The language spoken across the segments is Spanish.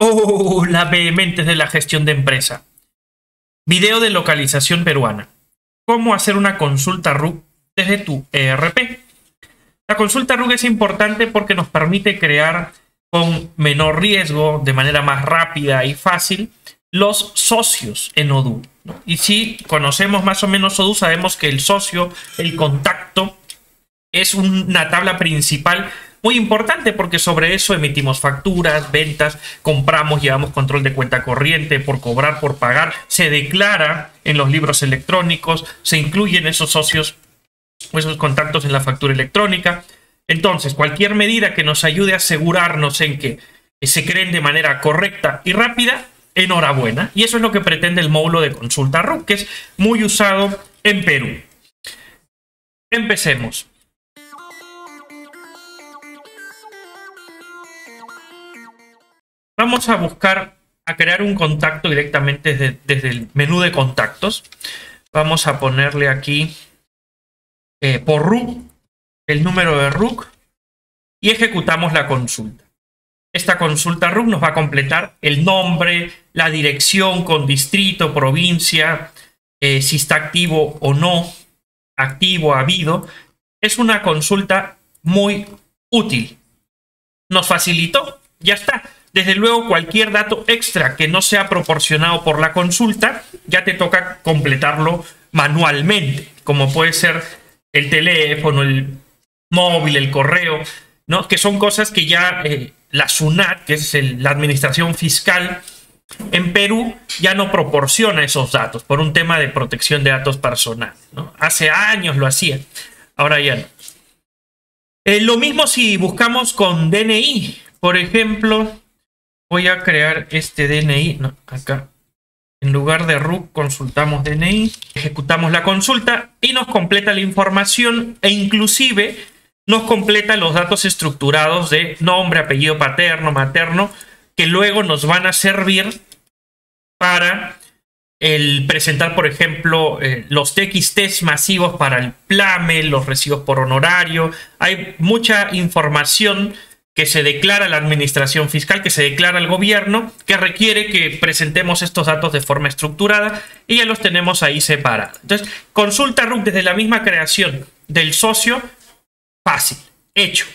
¡Oh, la vehemente de la gestión de empresa! Video de localización peruana. ¿Cómo hacer una consulta RUC desde tu ERP? La consulta RUC es importante porque nos permite crear con menor riesgo, de manera más rápida y fácil, los socios en ODU, ¿no? Y si conocemos más o menos ODU, sabemos que el socio, el contacto, es una tabla principal muy importante porque sobre eso emitimos facturas, ventas, compramos, llevamos control de cuenta corriente, por cobrar, por pagar, se declara en los libros electrónicos, se incluyen esos socios o esos contactos en la factura electrónica. Entonces, cualquier medida que nos ayude a asegurarnos en que se creen de manera correcta y rápida, enhorabuena. Y eso es lo que pretende el módulo de consulta RUC, que es muy usado en Perú. Empecemos. Vamos a buscar, a crear un contacto directamente desde el menú de contactos. Vamos a ponerle aquí por RUC, el número de RUC, y ejecutamos la consulta. Esta consulta RUC nos va a completar el nombre, la dirección con distrito, provincia, si está activo o no, activo, habido. Es una consulta muy útil. Nos facilitó, ya está. Desde luego, cualquier dato extra que no sea proporcionado por la consulta, ya te toca completarlo manualmente, como puede ser el teléfono, el móvil, el correo, ¿no? Que son cosas que ya la SUNAT, que es la Administración Fiscal en Perú, ya no proporciona esos datos por un tema de protección de datos personales, ¿no? Hace años lo hacía, ahora ya no. Lo mismo si buscamos con DNI, por ejemplo. Voy a crear este DNI, no, acá, en lugar de RUC consultamos DNI, ejecutamos la consulta y nos completa la información e inclusive nos completa los datos estructurados de nombre, apellido paterno, materno, que luego nos van a servir para presentar, por ejemplo, los TXT masivos para el PLAME, los recibos por honorario. Hay mucha información que se declara la administración fiscal, que se declara el gobierno, que requiere que presentemos estos datos de forma estructurada y ya los tenemos ahí separados. Entonces, consulta RUC desde la misma creación del socio, fácil, hecho.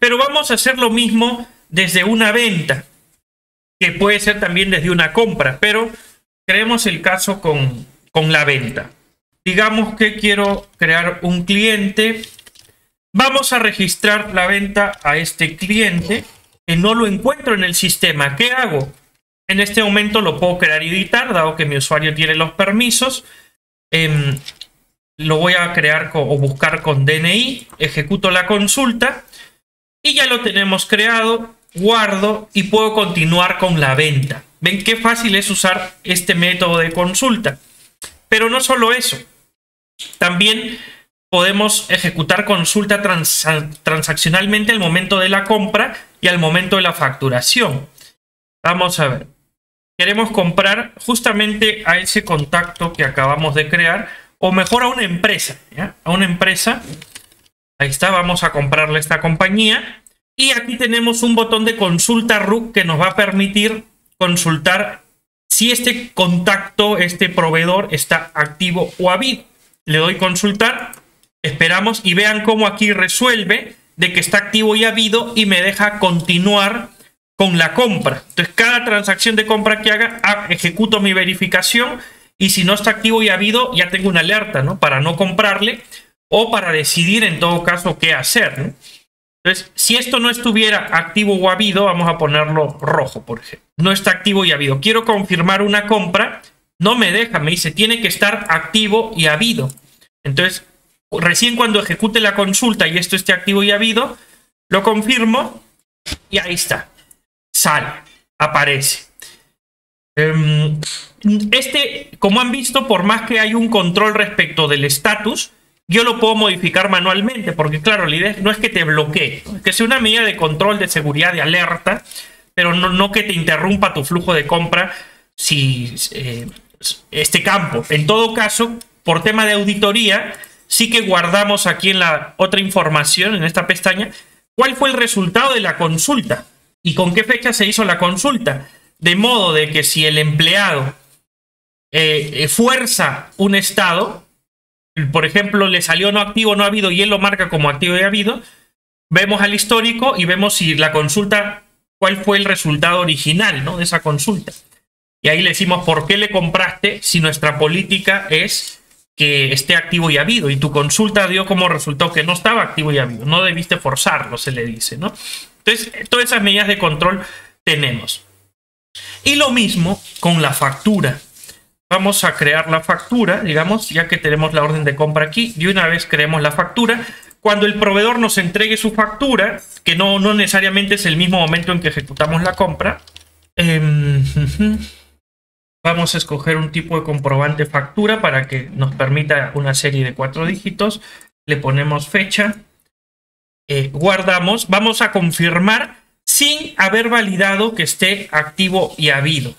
Pero vamos a hacer lo mismo desde una venta, que puede ser también desde una compra, pero creemos el caso con la venta. Digamos que quiero crear un cliente. Vamos a registrar la venta a este cliente que no lo encuentro en el sistema. ¿Qué hago? En este momento lo puedo crear y editar, dado que mi usuario tiene los permisos. Lo voy a crear o buscar con DNI. Ejecuto la consulta y ya lo tenemos creado. Guardo y puedo continuar con la venta. ¿Ven qué fácil es usar este método de consulta? Pero no solo eso. También podemos ejecutar consulta transaccionalmente al momento de la compra y al momento de la facturación. Vamos a ver. Queremos comprar justamente a ese contacto que acabamos de crear, o mejor a una empresa, ¿ya? A una empresa. Ahí está, vamos a comprarle a esta compañía. Y aquí tenemos un botón de consulta RUC que nos va a permitir consultar si este contacto, este proveedor, está activo o habido. Le doy consultar. Esperamos y vean cómo aquí resuelve de que está activo y habido y me deja continuar con la compra. Entonces, cada transacción de compra que haga, ejecuto mi verificación y si no está activo y habido, ya tengo una alerta, ¿no? Para no comprarle o para decidir en todo caso qué hacer, ¿no? Entonces, si esto no estuviera activo o habido, vamos a ponerlo rojo, por ejemplo. No está activo y habido. Quiero confirmar una compra. No me deja, me dice, tiene que estar activo y habido. Entonces, recién cuando ejecute la consulta y esto esté activo y habido, lo confirmo y ahí está. Sale, aparece. Como han visto, por más que hay un control respecto del estatus, yo lo puedo modificar manualmente porque, claro, la idea no es que te bloquee, que sea una medida de control, de seguridad, de alerta, pero no que te interrumpa tu flujo de compra si este campo. En todo caso, por tema de auditoría, sí que guardamos aquí en la otra información, en esta pestaña, cuál fue el resultado de la consulta. y con qué fecha se hizo la consulta. De modo de que si el empleado fuerza un estado, por ejemplo, le salió no activo, no habido, y él lo marca como activo y habido, vemos al histórico y vemos si la consulta, cuál fue el resultado original, ¿no?, de esa consulta. Y ahí le decimos por qué le compraste si nuestra política es que esté activo y habido, y tu consulta dio como resultado que no estaba activo y habido, no debiste forzarlo, se le dice, ¿no? Entonces, todas esas medidas de control tenemos. Y lo mismo con la factura. Vamos a crear la factura, digamos, ya que tenemos la orden de compra aquí, y una vez creemos la factura, cuando el proveedor nos entregue su factura, que no necesariamente es el mismo momento en que ejecutamos la compra, vamos a escoger un tipo de comprobante factura para que nos permita una serie de 4 dígitos, le ponemos fecha, guardamos, vamos a confirmar sin haber validado que esté activo y habido.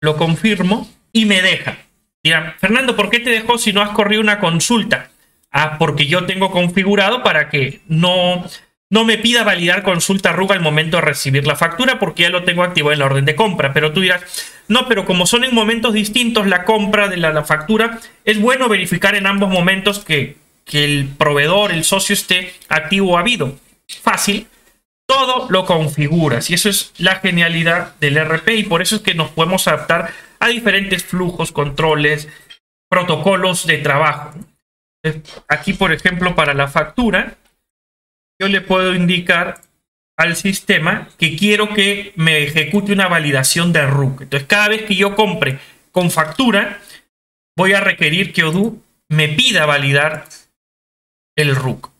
Lo confirmo. Y me deja. Dirán, Fernando, ¿por qué te dejó si no has corrido una consulta? Ah, porque yo tengo configurado para que no me pida validar consulta RUC al momento de recibir la factura, porque ya lo tengo activado en la orden de compra. Pero tú dirás, no, pero como son en momentos distintos la compra de la factura, es bueno verificar en ambos momentos que el proveedor, el socio, esté activo o habido. Fácil. Todo lo configuras, y eso es la genialidad del ERP, y por eso es que nos podemos adaptar a diferentes flujos, controles, protocolos de trabajo. Aquí, por ejemplo, para la factura, yo le puedo indicar al sistema que quiero que me ejecute una validación de RUC. Entonces, cada vez que yo compre con factura, voy a requerir que Odoo me pida validar el RUC.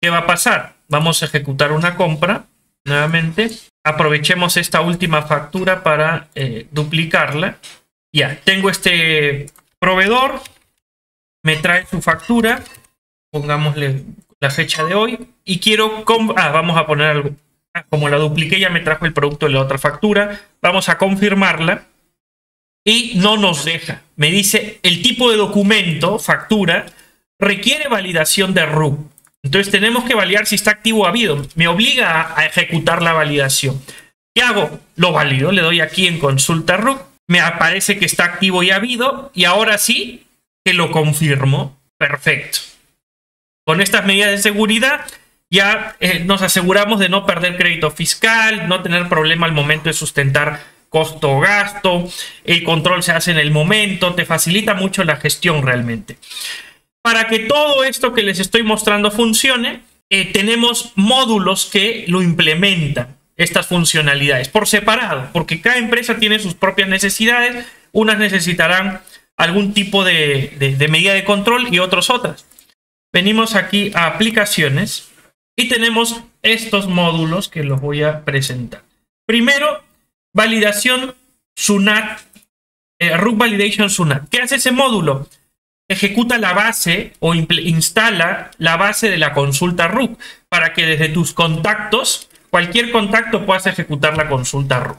¿Qué va a pasar? Vamos a ejecutar una compra nuevamente. Aprovechemos esta última factura para duplicarla. Ya, tengo este proveedor. Me trae su factura. Pongámosle la fecha de hoy. Y quiero... vamos a poner algo. Como la dupliqué, ya me trajo el producto de la otra factura. Vamos a confirmarla. Y no nos deja. Me dice el tipo de documento, factura, requiere validación de RUC. Entonces tenemos que validar si está activo o habido. Me obliga a ejecutar la validación. ¿Qué hago? Lo valido. Le doy aquí en consulta RUC. Me aparece que está activo y habido. Y ahora sí que lo confirmo. Perfecto. Con estas medidas de seguridad ya nos aseguramos de no perder crédito fiscal, no tener problema al momento de sustentar costo o gasto. El control se hace en el momento. Te facilita mucho la gestión realmente. Para que todo esto que les estoy mostrando funcione, tenemos módulos que lo implementan, estas funcionalidades, por separado, porque cada empresa tiene sus propias necesidades, unas necesitarán algún tipo de medida de control y otras. Venimos aquí a aplicaciones y tenemos estos módulos que los voy a presentar. Primero, validación SUNAT, RUC Validation SUNAT. ¿Qué hace ese módulo? Ejecuta la base o instala la base de la consulta RUC para que desde tus contactos, cualquier contacto, puedas ejecutar la consulta RUC,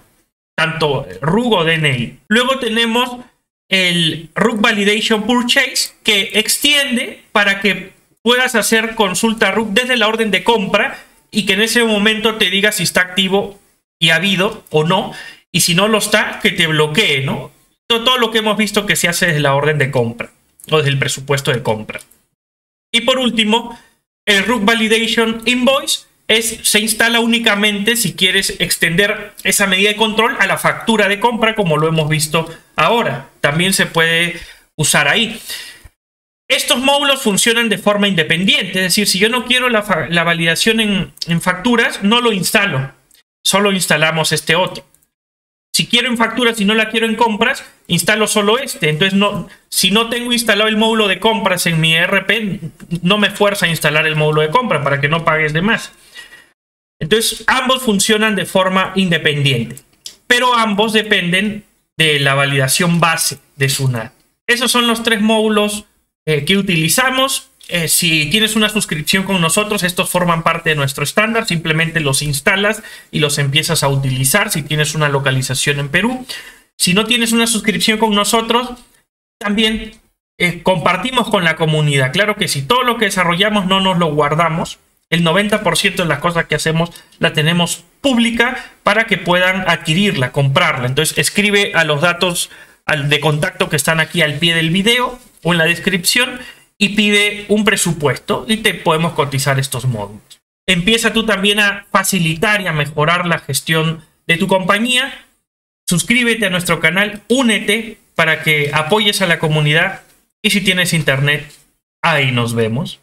tanto RUC o DNI. Luego tenemos el RUC Validation Purchase, que extiende para que puedas hacer consulta RUC desde la orden de compra y que en ese momento te diga si está activo y habido o no, y si no lo está, que te bloquee, ¿no? Todo lo que hemos visto que se hace desde la orden de compra o desde el presupuesto de compra. Y por último, el RUC Validation Invoice se instala únicamente si quieres extender esa medida de control a la factura de compra, como lo hemos visto ahora. También se puede usar ahí. Estos módulos funcionan de forma independiente, es decir, si yo no quiero la validación en facturas, no lo instalo, solo instalamos este otro. Si quiero en facturas y no la quiero en compras, instalo solo este. Entonces, si no tengo instalado el módulo de compras en mi ERP, no me fuerza a instalar el módulo de compra para que no pagues de más. Entonces, ambos funcionan de forma independiente, pero ambos dependen de la validación base de SUNAT. Esos son los 3 módulos que utilizamos. Si tienes una suscripción con nosotros, estos forman parte de nuestro estándar. Simplemente los instalas y los empiezas a utilizar si tienes una localización en Perú. Si no tienes una suscripción con nosotros, también compartimos con la comunidad. Claro que sí, todo lo que desarrollamos no nos lo guardamos. El 90% de las cosas que hacemos la tenemos pública para que puedan adquirirla, comprarla. Entonces escribe a los datos de contacto que están aquí al pie del video o en la descripción y pide un presupuesto y te podemos cotizar estos módulos. Empieza tú también a facilitar y a mejorar la gestión de tu compañía. Suscríbete a nuestro canal, únete para que apoyes a la comunidad y si tienes internet, ahí nos vemos.